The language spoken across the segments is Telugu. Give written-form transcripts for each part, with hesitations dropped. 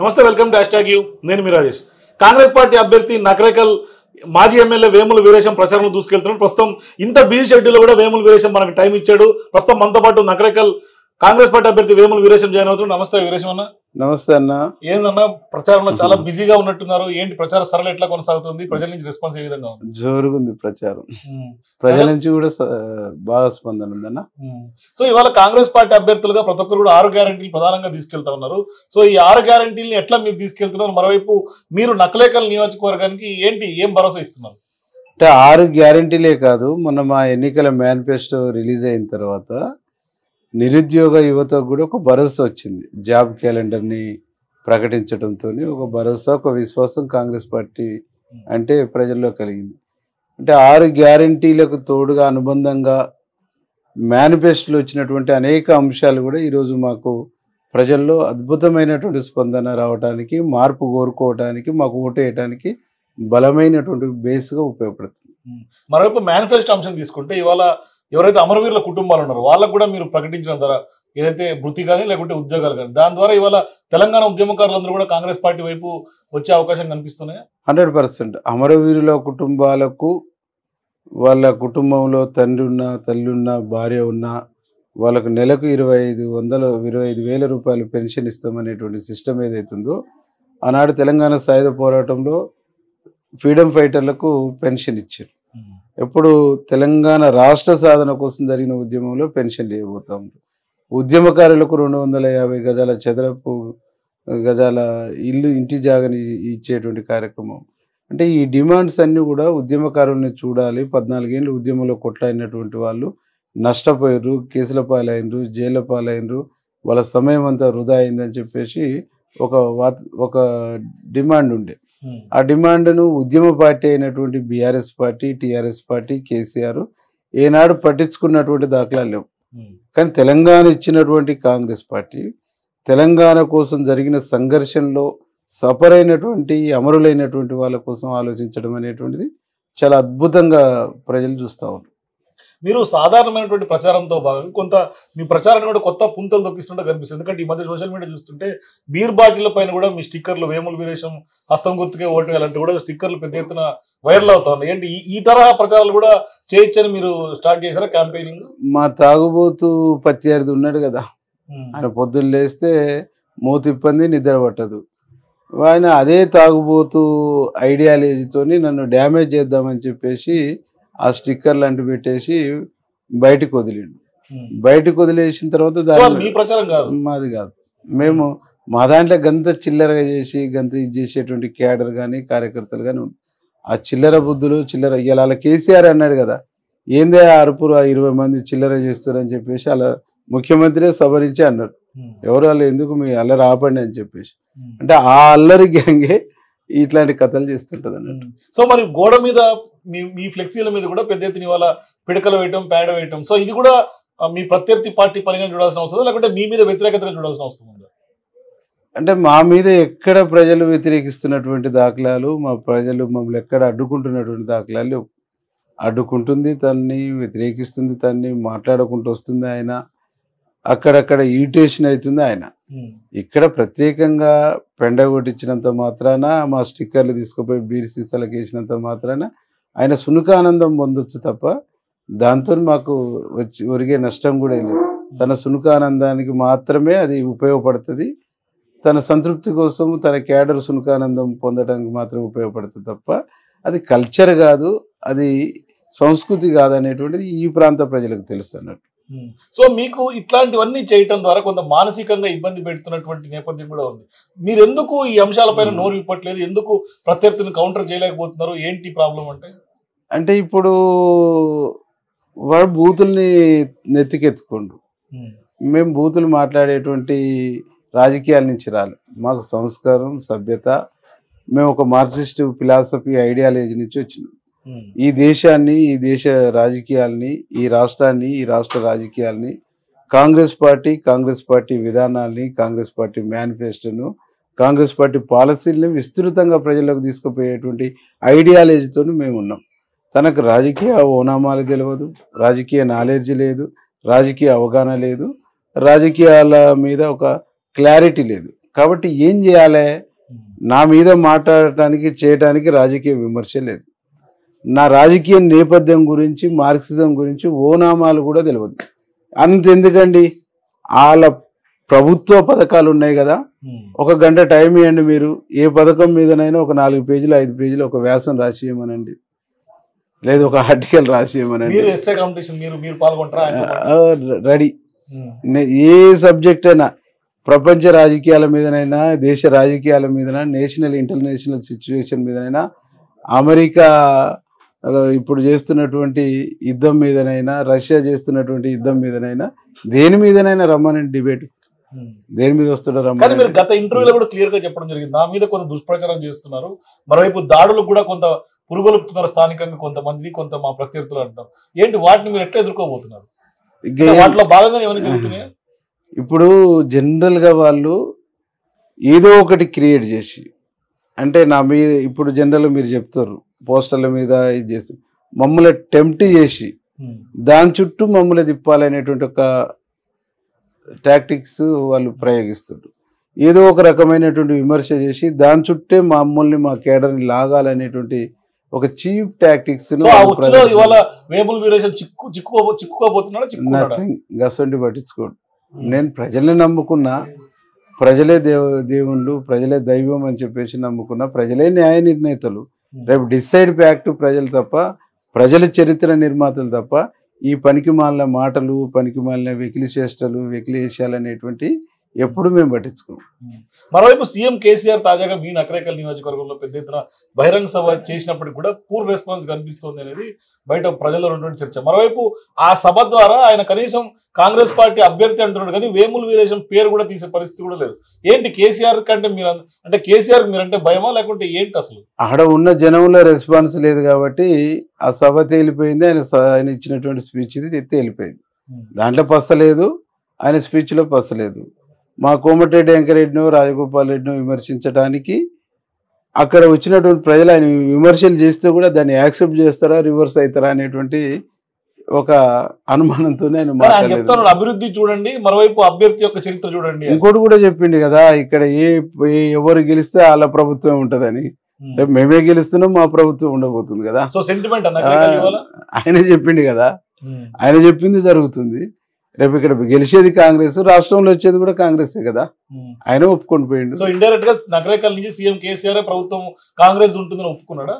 నమస్తే welcome to hashtag you. నేను మీ రాజేష్. కాంగ్రెస్ పార్టీ అభ్యర్థి నకరేకల్ మాజీ ఎమ్మెల్యే వేముల వీరేశం ప్రచారంలో దూసుకెళ్తున్నాడు. ప్రస్తుతం ఇంత బిజీ షెడ్యూల్లో కూడా వేముల వీరేశం మనకి టైం ఇచ్చాడు. ప్రస్తుతం మనతో పాటు నకరేకల్ కాంగ్రెస్ పార్టీ అభ్యర్థి వేముల వీరేశం జాయిన్ అవుతున్నాడు. నమస్తే వీరేశం అన్న. నమస్తే అన్న. ఏందన్నా ప్రచారంలో చాలా బిజీగా ఉన్నట్టున్నారు, ఏంటి ప్రచార సరళ ఎట్లా కొనసాగుతుంది, ప్రజల నుంచి రెస్పాన్స్ ఏ విధంగా ఉంది? జోరుగా ఉంది ప్రచారం, ప్రజల నుంచి కూడా బాగా స్పందన ఉందన్న. సో ఇవాళ కాంగ్రెస్ పార్టీ అభ్యర్థులుగా ప్రతి ఒక్కరు కూడా 6 గ్యారంటీలు ప్రధానంగా తీసుకెళ్తా ఉన్నారు. సో ఈ 6 గ్యారంటీలను ఎట్లా మీరు తీసుకెళ్తున్నారు? మరోవైపు మీరు నకరేకల్ నియోజకవర్గానికి ఏంటి ఏం భరోసా ఇస్తున్నారు? అంటే 6 గ్యారంటీలే కాదు, మొన్న మా ఎన్నికల మేనిఫెస్టో రిలీజ్ అయిన తర్వాత నిరుద్యోగ యువతకు కూడా ఒక భరోసా వచ్చింది. జాబ్ క్యాలెండర్ని ప్రకటించడంతో ఒక భరోసా, ఒక విశ్వాసం కాంగ్రెస్ పార్టీ అంటే ప్రజల్లో కలిగింది. అంటే 6 గ్యారంటీలకు తోడుగా అనుబంధంగా మేనిఫెస్టోలో వచ్చినటువంటి అనేక అంశాలు కూడా ఈరోజు మాకు ప్రజల్లో అద్భుతమైనటువంటి స్పందన రావడానికి, మార్పు కోరుకోవడానికి, మాకు ఓటు వేయడానికి బలమైనటువంటి బేస్గా ఉపయోగపడుతుంది. మరోవైపు మేనిఫెస్టో అంశం తీసుకుంటే ఇవాళ ఎవరైతే అమరవీరుల కుటుంబాలు ఉన్నారో వాళ్ళకు కూడా మీరు ప్రకటించిన ద్వారా ఏదైతే వృత్తి కానీ లేకుంటే ఉద్యోగాలు కానీ దాని ద్వారా ఇవాళ తెలంగాణ ఉద్యమకారులందరూ కూడా కాంగ్రెస్ పార్టీ వైపు వచ్చే అవకాశం కనిపిస్తున్నాయి. 100% అమరవీరుల కుటుంబాలకు వాళ్ళ కుటుంబంలో తండ్రి ఉన్నా, తల్లి ఉన్నా, భార్య ఉన్నా వాళ్ళకు నెలకు 25,000 రూపాయలు పెన్షన్ ఇస్తామనేటువంటి సిస్టమ్ ఏదైతుందో ఆనాడు తెలంగాణ సాయుధ పోరాటంలో ఫ్రీడమ్ ఫైటర్లకు పెన్షన్ ఇచ్చారు. ఎప్పుడు తెలంగాణ రాష్ట్ర సాధన కోసం జరిగిన ఉద్యమంలో పెన్షన్లు ఇవ్వబోతా ఉంటారు. ఉద్యమకారులకు 250 గజాల చదరపు గజాల ఇంటి జాగని ఇచ్చేటువంటి కార్యక్రమం. అంటే ఈ డిమాండ్స్ అన్నీ కూడా ఉద్యమకారుల్ని చూడాలి. 14 ఏళ్ళు ఉద్యమంలో కొట్లాడినటువంటి వాళ్ళు నష్టపోయారు, కేసుల పాలైనరు, జైళ్ళ పాలైనరు, వాళ్ళ సమయం అంతా వృధా అయిందని చెప్పేసి ఒక డిమాండ్ ఉండే. ఆ డిమాండ్ను ఉద్యమ పార్టీ అయినటువంటి BRS party, TRS party, KCR ఏనాడు పట్టించుకున్నటువంటి దాఖలాలు లేవు. కానీ తెలంగాణ ఇచ్చినటువంటి కాంగ్రెస్ పార్టీ తెలంగాణ కోసం జరిగిన సంఘర్షణలో సఫర్ అయినటువంటి అమరులైనటువంటి వాళ్ళ కోసం ఆలోచించడం అనేటువంటిది చాలా అద్భుతంగా ప్రజలు చూస్తూ ఉంటారు. మీరు సాధారణమైనటువంటి ప్రచారంతో భాగంగా కొంత మీ ప్రచారాన్ని కూడా కొత్త పుంతలు తొక్కిస్తుంటే కనిపిస్తుంది. ఎందుకంటే ఈ మధ్య సోషల్ మీడియా చూస్తుంటే బీర్ బాటిల్ పైన కూడా మీ స్టిక్కర్లు వేముల వీరేశం హస్తం గుర్తుకే ఓటు వేయాలంటే కూడా స్టిక్కర్లు పెద్ద ఎత్తున వైరల్ అవుతా ఉన్నాయి. ఏంటి ఈ తరహా ప్రచారాలు కూడా చేయొచ్చని మీరు స్టార్ట్ చేశారా క్యాంపెయినింగ్? మా తాగుబోతు ప్రత్యర్థి ఉన్నాడు కదా, ఆయన పొద్దున్న లేస్తే మూతి ఇబ్బంది, నిద్ర పట్టదు. ఆయన అదే తాగుబోతు ఐడియాలజీతోని నన్ను డ్యామేజ్ చేద్దామని చెప్పేసి ఆ స్టిక్కర్ లాంటి పెట్టేసి బయటకు వదిలిండు. బయటకు వదిలేసిన తర్వాత దాని ప్రచారం కాదు, మాది కాదు. మేము మా దాంట్లో గంత చిల్లరగా చేసి గంత ఇది చేసేటువంటి క్యాడర్ కానీ కార్యకర్తలు కానీ ఆ చిల్లర బుద్ధులు చిల్లర ఇలా కేసీఆర్ అన్నాడు కదా, ఏందే ఆ అరుపురు ఆ 20 మంది చిల్లర చేస్తారని చెప్పేసి అలా ముఖ్యమంత్రి సభ నుంచి అన్నారు, ఎవరు వాళ్ళు ఎందుకు మీ అల్లరి ఆపండి అని చెప్పేసి. అంటే ఆ అల్లరి గ్యాంగే ఇట్లాంటి కథలు చేస్తుంటది అన్నట్టు. సో మరి గోడ మీద మీ ఫ్లెక్సీల మీద కూడా పెద్ద ఎత్తున ఇవాళ పిడకలు వేయటం, ప్యాడ వేయటం, సో ఇది కూడా మీ ప్రత్యర్థి పార్టీ పనిగా చూడాల్సిన అవసరం లేకుంటే మీ మీద వ్యతిరేకతగా చూడాల్సిన అవసరం ఉందా? అంటే మా మీద ఎక్కడ ప్రజలు వ్యతిరేకిస్తున్నటువంటి దాఖలాలు, మా ప్రజలు మమ్మల్ని ఎక్కడ అడ్డుకుంటున్నటువంటి దాఖలాలు, అడ్డుకుంటుంది తన్ని, వ్యతిరేకిస్తుంది తన్ని, మాట్లాడుకుంటూ వస్తుంది ఆయన, అక్కడక్కడ ఇరిటేషన్ అవుతుంది ఆయన. ఇక్కడ ప్రత్యేకంగా పెండ కొట్టించినంత మాత్రాన, మా స్టిక్కర్లు తీసుకుపోయి బీర్ సీసాలకు వేసినంత మాత్రాన ఆయన సునుకానందం పొందొచ్చు తప్ప దాంతో మాకు వచ్చి ఒరిగే నష్టం కూడా లేదు. తన సునుకానందానికి మాత్రమే అది ఉపయోగపడుతుంది, తన సంతృప్తి కోసం తన క్యాడర్ సునుకానందం పొందడానికి మాత్రమే ఉపయోగపడుతుంది తప్ప అది కల్చర్ కాదు, అది సంస్కృతి కాదు అనేటువంటిది ఈ ప్రాంత ప్రజలకు తెలుసు అన్నట్టు. సో మీకు ఇట్లాంటివన్నీ చేయటం ద్వారా కొంత మానసికంగా ఇబ్బంది పెడుతున్నటువంటి నేపథ్యం కూడా ఉంది. మీరు ఎందుకు ఈ అంశాలపైన నోరు విప్పట్లేదు, ఎందుకు ప్రత్యర్థిని కౌంటర్ చేయలేకపోతున్నారు, ఏంటి ప్రాబ్లం? అంటే ఇప్పుడు వాడు బూతుల్ని నెత్తికెత్తుకోండు. మేము బూతులు మాట్లాడేటువంటి రాజకీయాల నుంచి రాలి, మాకు సంస్కారం, సభ్యత, మేము ఒక మార్క్సిస్ట్ ఫిలాసఫీ ఐడియాలజీ నుంచి వచ్చినాం. ఈ దేశాన్ని, ఈ దేశ రాజకీయాల్ని, ఈ రాష్ట్రాన్ని, ఈ రాష్ట్ర రాజకీయాల్ని కాంగ్రెస్ పార్టీ, కాంగ్రెస్ పార్టీ విధానాల్ని, కాంగ్రెస్ పార్టీ మేనిఫెస్టోను, కాంగ్రెస్ పార్టీ పాలసీలను విస్తృతంగా ప్రజలకు తీసుకుపోయేటువంటి ఐడియాలజీతో మేము ఉన్నాం. తనకు రాజకీయ ఓనామాలు తెలియదు, రాజకీయ నాలెడ్జ్ లేదు, రాజకీయ అవగాహన లేదు, రాజకీయాల మీద ఒక క్లారిటీ లేదు. కాబట్టి ఏం చేయాలి? నా మీద మాట్లాడటానికి చేయటానికి రాజకీయ విమర్శ లేదు. నా రాజకీయ నేపథ్యం గురించి మార్క్సిజం గురించి ఓనామాలు కూడా తెలియదు. అంతెందుకండి, వాళ్ళ ప్రభుత్వ పథకాలు ఉన్నాయి కదా, ఒక గంట టైం ఇవ్వండి, మీరు ఏ పథకం మీదనైనా ఒక 4 పేజీలు 5 పేజీలు ఒక వ్యాసం రాసి ఇవ్వమనండి, లేదు ఒక ఆర్టికల్ రాసి ఇవ్వమనండి, రెడీ. ఏ సబ్జెక్ట్ అయినా, ప్రపంచ రాజకీయాల మీదనైనా, దేశ రాజకీయాల మీదనా, నేషనల్ ఇంటర్నేషనల్ సిచ్యువేషన్ మీదనైనా, అమెరికా ఇప్పుడు చేస్తున్నటువంటి యుద్ధం మీదనైనా, రష్యా చేస్తున్నటువంటి యుద్ధం మీదనైనా, దేని మీదనైనా రమ్మనండి డిబేట్. దేని మీద వస్తున్నారు? మీరు గత ఇంటర్వ్యూలో కూడా క్లియర్ గా చెప్పడం జరిగింది, నా మీద కొంత దుష్ప్రచారం చేస్తున్నారు, మరోవైపు దాడులు కూడా కొంత పురుగొలుపుతున్నారు స్థానికంగా కొంతమందిని, కొంత మా ప్రత్యర్థులు అంటాం. ఏంటి వాటిని మీరు ఎట్లా ఎదుర్కోబోతున్నారు? వాటిలో భాగంగానే ఏమైనా జరుగుతున్నాయా? ఇప్పుడు జనరల్ గా వాళ్ళు ఏదో ఒకటి క్రియేట్ చేసి, అంటే నా మీద ఇప్పుడు జనరల్ మీరు చెప్తారు పోస్టర్ల మీద ఇది చేసి మమ్మల్ని టెంప్ట్ చేసి దాని చుట్టూ మమ్మల్ని తిప్పాలనేటువంటి ఒక టాక్టిక్స్ వాళ్ళు ప్రయోగిస్తారు. ఏదో ఒక రకమైనటువంటి విమర్శ చేసి దాని చుట్టే మమ్మల్ని మా కేడర్ని లాగాలనేటువంటి ఒక చీప్ టాక్టిక్స్ గసండి పట్టించుకోడు. నేను ప్రజల్ని నమ్ముకున్నా, ప్రజలే దేవుళ్ళు, ప్రజలే దైవం అని చెప్పేసి నమ్ముకున్నా, ప్రజలే న్యాయ నిర్ణేతలు. రేపు డిసైడ్ ఫ్యాక్ట్ ప్రజలు తప్ప, ప్రజల చరిత్ర నిర్మాతలు తప్ప, ఈ పనికి మాలిన మాటలు, పనికి మాలిన వెకిలి చేష్టలు, వెకిలి వేషాలు అనేటువంటి ఎప్పుడు మేము పట్టించుకోం. మరోవైపు సీఎం కేసీఆర్ తాజాగా మీ నకరేకల్ నియోజకవర్గంలో పెద్ద ఎత్తున బహిరంగ సభ చేసినప్పటికీ కూడా పూర్ రెస్పాన్స్ కనిపిస్తోంది అనేది బయట ప్రజల్లో ఉన్నటువంటి చర్చ. మరోవైపు ఆ సభ ద్వారా ఆయన కనీసం కాంగ్రెస్ పార్టీ అభ్యర్థి అంటున్నాడు కానీ వేముల వీరేశం పేరు కూడా తీసే పరిస్థితి కూడా లేదు. ఏంటి కేసీఆర్ కంటే మీరు అంటే కేసీఆర్ మీరంటే భయమా లేకుంటే ఏంటి? అసలు ఆడ ఉన్న జనంలో రెస్పాన్స్ లేదు కాబట్టి ఆ సభ తేలిపోయింది. ఆయన ఇచ్చినటువంటి స్పీచ్ ఇది తేలిపోయింది, దాంట్లో పసలేదు, ఆయన స్పీచ్లో పసలేదు. మా కోమటిరెడ్డి వెంకరెడ్డినో రాజగోపాల్ రెడ్డినో విమర్శించడానికి అక్కడ వచ్చినటువంటి ప్రజలు ఆయన విమర్శలు చేస్తే కూడా దాన్ని యాక్సెప్ట్ చేస్తారా, రివర్స్ అవుతారా అనేటువంటి ఒక అనుమానంతో ఆయన చెప్తాను. అభివృద్ధి చూడండి, మరోవైపు అభ్యర్థి యొక్క చరిత్ర చూడండి. ఇంకోటి కూడా చెప్పింది కదా, ఇక్కడ ఎవరు గెలిస్తే వాళ్ళ ప్రభుత్వం ఉంటుందని. రేపు మేమే గెలుస్తున్నాం, మా ప్రభుత్వం ఉండబోతుంది కదా. సో సెంటిమెంట్ ఆయన చెప్పింది కదా, ఆయన చెప్పింది జరుగుతుంది. రేపు ఇక్కడ గెలిచేది కాంగ్రెస్, రాష్ట్రంలో వచ్చేది కూడా కాంగ్రెసే కదా, ఆయన ఒప్పుకొని పోయిండు. సో ఇండైరెక్ట్ గా నగరకల్ నుంచి సీఎం కేసీఆర్ ప్రభుత్వం కాంగ్రెస్ ఉంటుందని ఒప్పుకున్నాడా?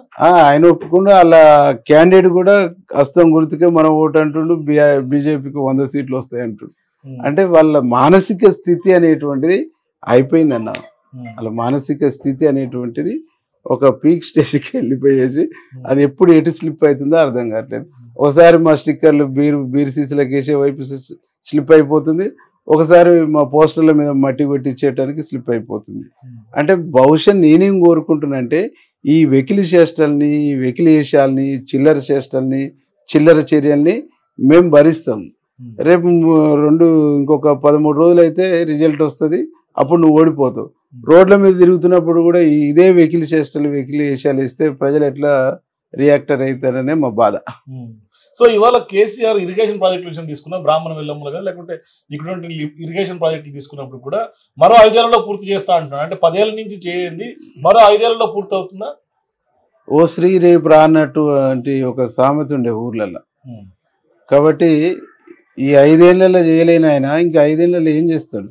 ఆయన ఒప్పుకుండా అలా క్యాండిడేట్ కూడా అస్తం గుర్తుకే మనం ఓటు అంటుండు, బీజేపీకి 100 సీట్లు వస్తాయి అంటుండు. అంటే వాళ్ళ మానసిక స్థితి అనేటువంటిది అయిపోయింది అన్న, వాళ్ళ మానసిక స్థితి అనేటువంటిది ఒక పీక్ స్టేజ్కి వెళ్ళిపోయేసి అది ఎప్పుడు ఎటు స్లిప్ అవుతుందో అర్థం కావట్లేదు. ఒకసారి మా స్టిక్కర్లు బీర్ సీసులకు వేసే వైపు స్లిప్ అయిపోతుంది, ఒకసారి మా పోస్టర్ల మీద మట్టి కొట్టించేయడానికి స్లిప్ అయిపోతుంది. అంటే బహుశా నేనేం కోరుకుంటున్నానంటే ఈ వెకిలి చేష్టల్ని, ఈ వెకిలి వేషాలని, చిల్లర చేష్టల్ని, చిల్లర చర్యల్ని మేము భరిస్తాం. రేపు ఇంకొక 13 రోజులు అయితే రిజల్ట్ వస్తుంది, అప్పుడు నువ్వు ఓడిపోతావు. రోడ్ల మీద తిరుగుతున్నప్పుడు కూడా ఇదే వెకిలి చేష్టలు, వెకిలి వేషాలు ఇస్తే ప్రజలు ఎట్లా రియాక్టర్ అవుతారనే మా బాధ. సో ఇవాళ కేసీఆర్ ఇరిగేషన్ ప్రాజెక్టుల విషయం తీసుకున్నా, బ్రాహ్మణ వెల్లమ్మలు కానీ లేకుంటే ఇక్కడ ఇరిగేషన్ ప్రాజెక్టులు తీసుకున్నప్పుడు కూడా మరో 5 ఏళ్లలో పూర్తి చేస్తా అంటున్నాను. అంటే 10 ఏళ్ళ నుంచి చేయండి, మరో 5 ఏళ్లలో పూర్తి అవుతుందా? ఓ శ్రీ రేపు రానట్టు అంటే ఒక సామెత ఉండే ఊర్లలో. కాబట్టి ఈ 5 ఏళ్లలో చేయలేని ఆయన ఇంకా 5 ఏళ్లలో ఏం చేస్తాడు?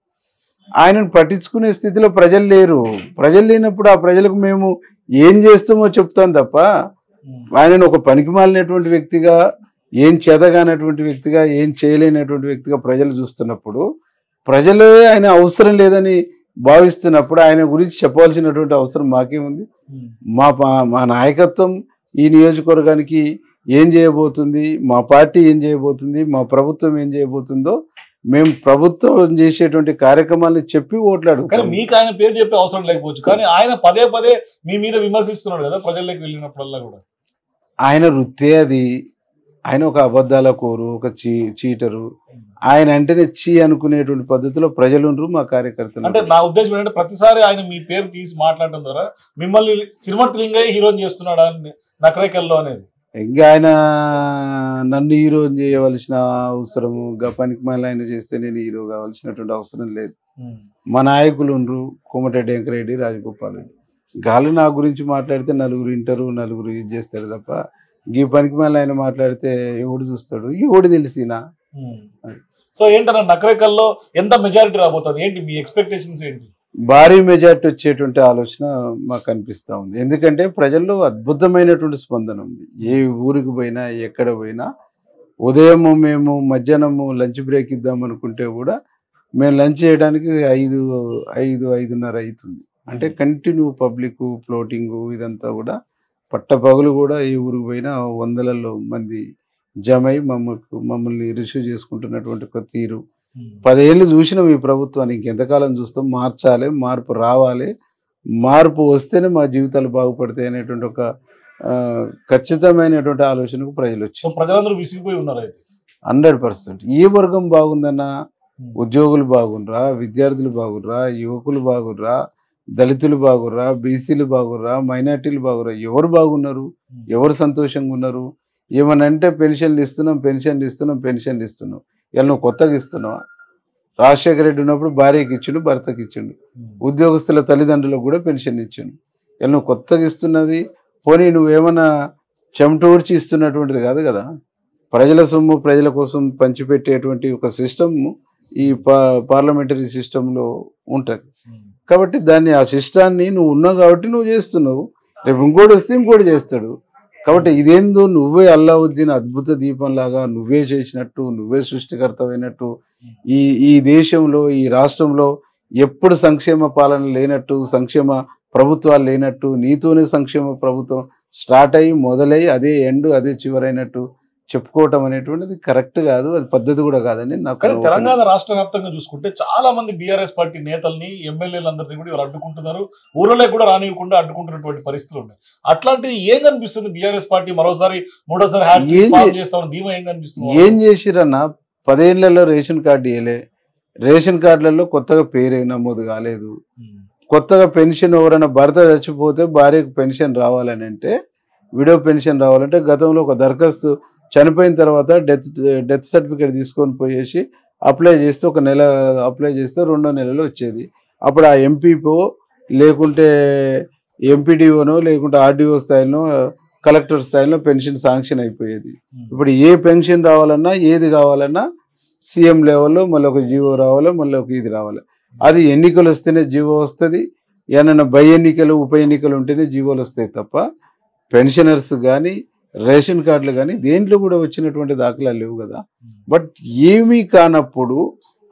ఆయనను పట్టించుకునే స్థితిలో ప్రజలు లేరు. ప్రజలు లేనప్పుడు ఆ ప్రజలకు మేము ఏం చేస్తామో చెప్తాం తప్ప ఆయనను ఒక పనికి మాలినటువంటి వ్యక్తిగా, ఏం చేతగానటువంటి వ్యక్తిగా, ఏం చేయలేనటువంటి వ్యక్తిగా ప్రజలు చూస్తున్నప్పుడు, ప్రజలు ఆయన అవసరం లేదని భావిస్తున్నప్పుడు ఆయన గురించి చెప్పాల్సినటువంటి అవసరం మాకేముంది? మా నాయకత్వం ఈ నియోజకవర్గానికి ఏం చేయబోతుంది, మా పార్టీ ఏం చేయబోతుంది, మా ప్రభుత్వం ఏం చేయబోతుందో మేము ప్రభుత్వం చేసేటువంటి కార్యక్రమాలను చెప్పి ఓట్లాడు. కానీ మీకు ఆయన పేరు చెప్పే అవసరం లేకపోవచ్చు, కానీ ఆయన పదే పదే మీ మీద విమర్శిస్తున్నాడు కదా ప్రజల్లోకి వెళ్ళినప్పుడల్లా కూడా. ఆయన వృత్తే అది. ఆయన ఒక అబద్ధాల కోరు, ఒక చీటరు. ఆయన అంటేనే చీ అనుకునేటువంటి పద్ధతిలో ప్రజలు ఉండరు మా కార్యకర్తలు. అంటే నా ఉద్దేశం ఏంటంటే ప్రతిసారి ఆయన మీ పేరు తీసి మాట్లాడడం ద్వారా మిమ్మల్ని చిరుమర్తి లింగయ్య హీరోని చేస్తున్నాడు అని నకరేకల్లో అనేది. ఇంకా ఆయన నన్ను హీరో చేయవలసిన అవసరము గపానికి మళ్ళీ ఆయన చేస్తే నేను హీరో కావాల్సినటువంటి అవసరం లేదు. మా నాయకులు ఉండరు కోమటిరెడ్డి వెంకరెడ్డి, రాజగోపాల్ రెడ్డి. గాలు నా గురించి మాట్లాడితే నలుగురు వింటారు, నలుగురు ఇది చేస్తారు తప్ప ఈ పనికి మళ్ళీ ఆయన మాట్లాడితే ఎవడు చూస్తాడు? ఎవడు తెలిసినా. సో ఏంటన్నా నకరేకల్లో ఎంత మెజారిటీ రాబోతుంది, ఏంటి మీ ఎక్స్పెక్టేషన్స్ ఏంటి? భారీ మెజారిటీ వచ్చేటువంటి ఆలోచన మాకు కనిపిస్తూ ఉంది. ఎందుకంటే ప్రజల్లో అద్భుతమైనటువంటి స్పందన ఉంది. ఏ ఊరికి పోయినా ఎక్కడ పోయినా ఉదయం మేము మధ్యాహ్నము లంచ్ బ్రేక్ ఇద్దాం అనుకుంటే కూడా మేము లంచ్ చేయడానికి ఐదున్నర అవుతుంది. అంటే కంటిన్యూ పబ్లిక్ ఫ్లోటింగ్ ఇదంతా కూడా పట్టపగలు కూడా ఏ ఊరికి పోయినా వందలలో మంది జమై మమ్మల్ని రిసీవ్ చేసుకుంటున్నటువంటి ఒక తీరు 10 ఏళ్ళు చూసినాం ఈ ప్రభుత్వాన్ని. ఇంకెంతకాలం చూస్తాం? మార్చాలి, మార్పు రావాలి, మార్పు వస్తేనే మా జీవితాలు బాగుపడతాయి అనేటువంటి ఒక ఖచ్చితమైనటువంటి ఆలోచనకు ప్రజలు వచ్చారు. ప్రజలందరూ విసిగిపోయి ఉన్నారు. 100% ఏ వర్గం బాగుందన్నా ఉద్యోగులు బాగుండ్రా, విద్యార్థులు బాగుర్రా, యువకులు బాగుర్రా, దళితులు బాగుర్రా, బీసీలు బాగుర్రా, మైనార్టీలు బాగుర్రా, ఎవరు బాగున్నారు? ఎవరు సంతోషంగా ఉన్నారు? ఏమనంటే పెన్షన్లు ఇస్తున్నాం ఇలా నువ్వు కొత్తగా ఇస్తున్నావా? రాజశేఖర రెడ్డి ఉన్నప్పుడు భార్యకి ఇచ్చిండు, భర్తకి ఇచ్చిండు, ఉద్యోగస్తుల తల్లిదండ్రులకు కూడా పెన్షన్ ఇచ్చిండు. ఇలా నువ్వు కొత్తగా ఇస్తున్నది పోనీ నువ్వేమన్నా చెమటూడ్చి ఇస్తున్నటువంటిది కాదు కదా. ప్రజల సొమ్ము ప్రజల కోసం పంచిపెట్టేటువంటి ఒక సిస్టమ్ ఈ పార్లమెంటరీ సిస్టంలో ఉంటుంది. కాబట్టి దాన్ని ఆ సిస్టాన్ని నువ్వు ఉన్నావు కాబట్టి నువ్వు చేస్తున్నావు. రేపు ఇంకోటి వస్తే ఇంకోటి చేస్తాడు. కాబట్టి ఇదేందో నువ్వే అల్లావుద్దీన్ అద్భుత దీపంలాగా నువ్వే చేసినట్టు, నువ్వే సృష్టికర్తమైనట్టు, ఈ దేశంలో ఈ రాష్ట్రంలో ఎప్పుడు సంక్షేమ పాలన లేనట్టు, సంక్షేమ ప్రభుత్వాలు లేనట్టు, నీతోనే సంక్షేమ ప్రభుత్వం స్టార్ట్ అయ్యి మొదలై అదే ఎండ్ అదే చివరైనట్టు చెప్పుకోవటం అనేటువంటిది కరెక్ట్ కాదు, అది పద్ధతి కూడా కాదని నాకు. తెలంగాణ రాష్ట్ర వ్యాప్తంగా చూసుకుంటే చాలా మంది బీఆర్ఎస్ పార్టీ నేతల్ని, ఎమ్మెల్యేలందరినీ కూడా ఇవాళ అడ్డుకుంటున్నారు, ఊళ్ళో కూడా రానివ్వకుండా అడ్డుకుంటున్నటువంటి పరిస్థితులు ఉన్నాయి. అట్లాంటిది ఏం కనిపిస్తుంది? బీఆర్ఎస్ పార్టీ మూడోసారి ధీమా ఏం కనిపిస్తుంది? ఏం చేసిరన్నా 10 ఏళ్లలో రేషన్ కార్డు ఇవ్వలే, రేషన్ కార్డులలో కొత్తగా పేరు నమోదు కాలేదు, కొత్తగా పెన్షన్ ఎవరైనా భర్త చచ్చిపోతే భార్యకు పెన్షన్ రావాలని అంటే, విడో పెన్షన్ రావాలంటే గతంలో ఒక దరఖాస్తు చనిపోయిన తర్వాత డెత్ సర్టిఫికేట్ తీసుకొని పోయేసి అప్లై చేస్తే 1 నెల అప్లై చేస్తే 2వ నెలలో వచ్చేది. అప్పుడు ఆ ఎంపీపో లేకుంటే ఎంపీడీఓనో లేకుంటే ఆర్డీఓ స్థాయిలో కలెక్టర్ స్థాయిలో పెన్షన్ శాంక్షన్ అయిపోయేది. ఇప్పుడు ఏ పెన్షన్ రావాలన్నా ఏది కావాలన్నా సీఎం లెవెల్లో మళ్ళీ ఒక జీవో రావాలో మళ్ళీ ఒక ఇది రావాలి. అది ఎన్నికలు వస్తేనే జీవో వస్తుంది, ఏమన్నా బై ఎన్నికలు ఉప ఎన్నికలు ఉంటేనే జీవోలు వస్తాయి తప్ప పెన్షనర్స్ కానీ రేషన్ కార్డులు కానీ దేంట్లో కూడా వచ్చినటువంటి దాఖలా లేవు కదా. బట్ ఏమీ కానప్పుడు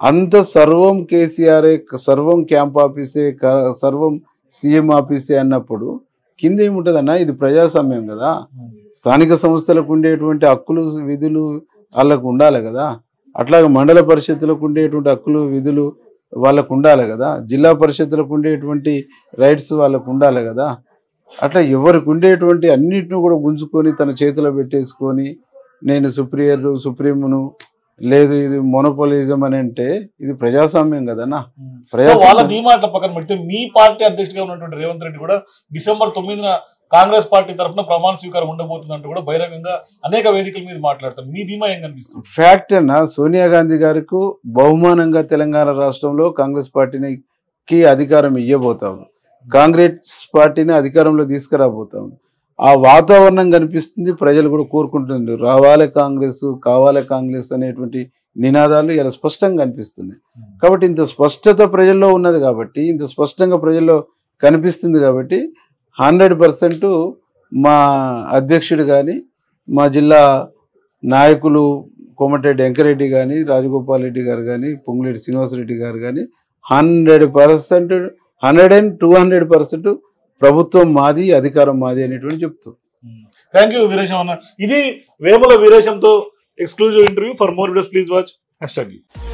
అంత సర్వం కేసీఆర్, సర్వం క్యాంప్ ఆఫీసే, సర్వం సీఎం ఆఫీసే అన్నప్పుడు కింద ఏముంటుందన్నా? ఇది ప్రజాస్వామ్యం కదా. స్థానిక సంస్థలకు ఉండేటువంటి హక్కులు విధులు వాళ్ళకు ఉండాలి కదా, అట్లాగే మండల పరిషత్తులకు ఉండేటువంటి హక్కులు విధులు వాళ్ళకు ఉండాలి కదా, జిల్లా పరిషత్తులకు ఉండేటువంటి రైట్స్ వాళ్ళకు ఉండాలి కదా. అట్లా ఎవరికి ఉండేటువంటి అన్నిటిని కూడా గుంజుకొని తన చేతిలో పెట్టేసుకొని నేను సుప్రీమును లేదు ఇది మోనోపాలిజం అని అంటే ఇది ప్రజాస్వామ్యం కదన్నా. వాళ్ళ ధీమాట పక్కన పెడితే మీ పార్టీ అధ్యక్షుడిగా ఉన్నటువంటి రేవంత్ రెడ్డి కూడా డిసెంబర్ 9న కాంగ్రెస్ పార్టీ తరఫున ప్రమాణ స్వీకారం ఉండబోతుందంటూ కూడా బహిరంగంగా అనేక వేదికల మీద మాట్లాడతాం. మీ ధీమా ఏం కనిపిస్తుంది? ఫ్యాక్ట్ అన్న, సోనియా గాంధీ గారికి బహుమానంగా తెలంగాణ రాష్ట్రంలో కాంగ్రెస్ పార్టీకి అధికారం ఇవ్వబోతాము, కాంగ్రెస్ పార్టీని అధికారంలో తీసుకురాబోతాం. ఆ వాతావరణం కనిపిస్తుంది, ప్రజలు కూడా కోరుకుంటున్నారు. రావాలి కాంగ్రెస్, కావాలి కాంగ్రెస్ అనేటువంటి నినాదాలు ఇలా స్పష్టంగా కనిపిస్తున్నాయి. కాబట్టి ఇంత స్పష్టత ప్రజల్లో ఉన్నది, కాబట్టి ఇంత స్పష్టంగా ప్రజల్లో కనిపిస్తుంది కాబట్టి 100% మా అధ్యక్షుడు కానీ మా జిల్లా నాయకులు కోమటిరెడ్డి వెంకరెడ్డి కానీ, రాజగోపాల్ రెడ్డి గారు కానీ, పొంగులేటి శ్రీనివాసరెడ్డి గారు కానీ 100% ప్రభుత్వం మాది, అధికారం మాది అనేటువంటి చెప్తూ. థ్యాంక్ యూ వీరేశం అన్న. ఇది వేముల వీరేశంతో exclusive interview. For more videos please watch #HashtagU.